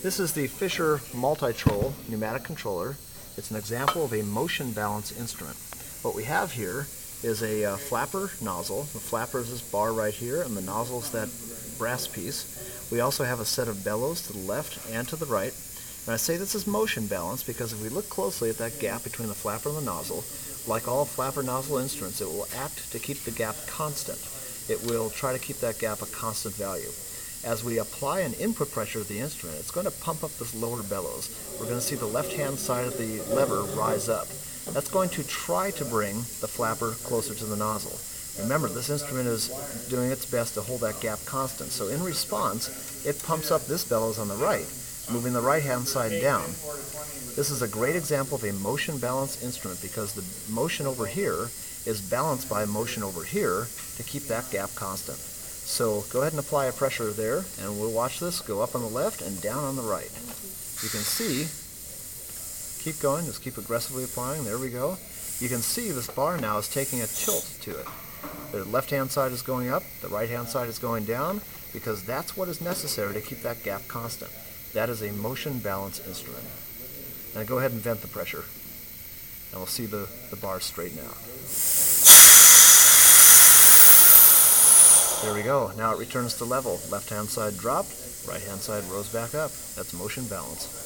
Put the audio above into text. This is the Fisher MultiTrol pneumatic controller. It's an example of a motion balance instrument. What we have here is a flapper nozzle. The flapper is this bar right here, and the nozzle is that brass piece. We also have a set of bellows to the left and to the right. And I say this is motion balance because if we look closely at that gap between the flapper and the nozzle, like all flapper nozzle instruments, it will act to keep the gap constant. It will try to keep that gap a constant value. As we apply an input pressure to the instrument, it's going to pump up this lower bellows. We're going to see the left-hand side of the lever rise up. That's going to try to bring the flapper closer to the nozzle. Remember, this instrument is doing its best to hold that gap constant. So in response, it pumps up this bellows on the right, moving the right-hand side down. This is a great example of a motion balance instrument because the motion over here is balanced by motion over here to keep that gap constant. So go ahead and apply a pressure there, and we'll watch this go up on the left and down on the right. You can see, keep going, just keep aggressively applying, there we go. You can see this bar now is taking a tilt to it. The left-hand side is going up, the right-hand side is going down, because that's what is necessary to keep that gap constant. That is a motion balance instrument. Now go ahead and vent the pressure, and we'll see the bar straighten out. There we go. Now it returns to level. Left-hand side dropped, right-hand side rose back up. That's motion balance.